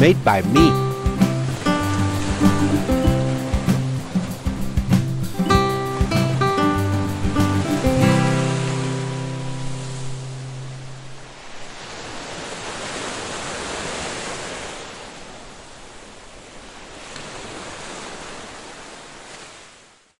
Made by me.